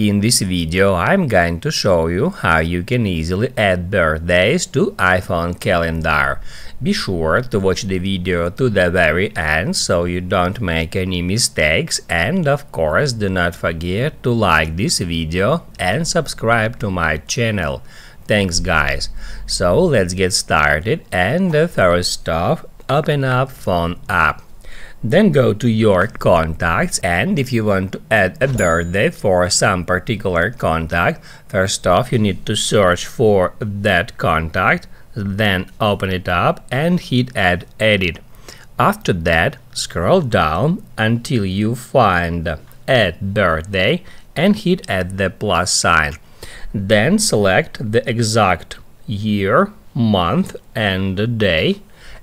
In this video I'm going to show you how you can easily add birthdays to iPhone calendar. Be sure to watch the video to the very end so you don't make any mistakes, and of course do not forget to like this video and subscribe to my channel. Thanks guys! So let's get started, and first off, open up phone app. Then go to your contacts, and if you want to add a birthday for some particular contact, first off you need to search for that contact, then open it up and hit add edit. After that, scroll down until you find add birthday and hit add the plus sign. Then select the exact year, month and day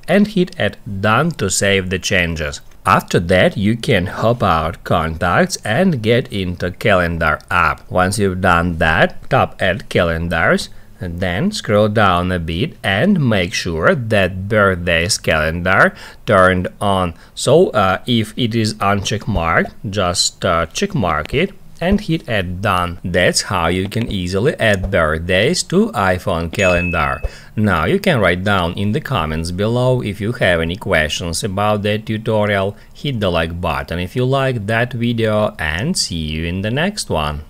and hit add done to save the changes. After that, you can hop out contacts and get into calendar app. Once you've done that, tap add calendars, and then scroll down a bit and make sure that birthdays calendar turned on. So if it is uncheckmarked, just checkmark it and hit add done. That's how you can easily add birthdays to iPhone calendar. Now you can write down in the comments below if you have any questions about that tutorial. Hit the like button if you like that video, and see you in the next one.